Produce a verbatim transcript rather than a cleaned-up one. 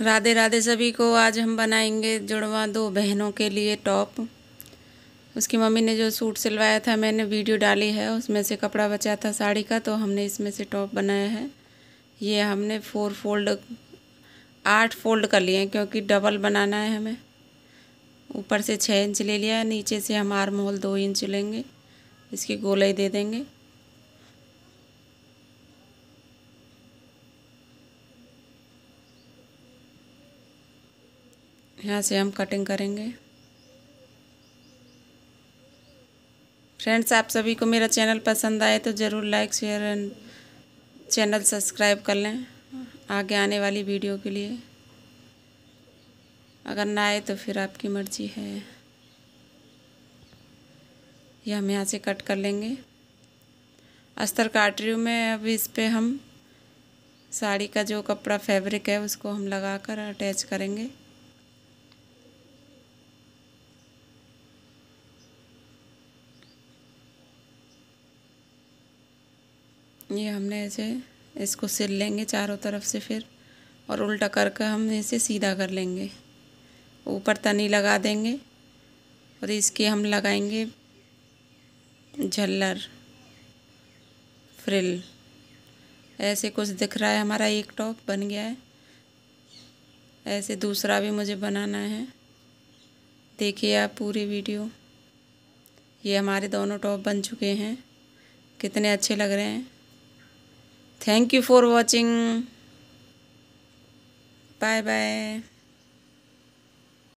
राधे राधे सभी को। आज हम बनाएंगे जुड़वा दो बहनों के लिए टॉप। उसकी मम्मी ने जो सूट सिलवाया था मैंने वीडियो डाली है, उसमें से कपड़ा बचा था साड़ी का, तो हमने इसमें से टॉप बनाया है। ये हमने फोर फोल्ड आठ फोल्ड कर लिए हैं क्योंकि डबल बनाना है हमें। ऊपर से छः इंच ले लिया, नीचे से हम आर्म होल दो इंच लेंगे, इसकी गोलाई दे देंगे। यहाँ से हम कटिंग करेंगे। फ्रेंड्स, आप सभी को मेरा चैनल पसंद आए तो ज़रूर like share and channel subscribe कर लें आगे आने वाली वीडियो के लिए। अगर ना आए तो फिर आपकी मर्ज़ी है। यह हम यहाँ से कट कर लेंगे। अस्तर काट रही हूँ मैं। अब इस पर हम साड़ी का जो कपड़ा फैब्रिक है उसको हम लगा कर अटैच करेंगे। ये हमने ऐसे इसको सिल लेंगे चारों तरफ से, फिर और उल्टा करके हम इसे सीधा कर लेंगे। ऊपर तनी लगा देंगे और इसके हम लगाएंगे झल्लर फ्रिल। ऐसे कुछ दिख रहा है। हमारा एक टॉप बन गया है। ऐसे दूसरा भी मुझे बनाना है। देखिए आप पूरी वीडियो। ये हमारे दोनों टॉप बन चुके हैं, कितने अच्छे लग रहे हैं। Thank you for watching. Bye bye.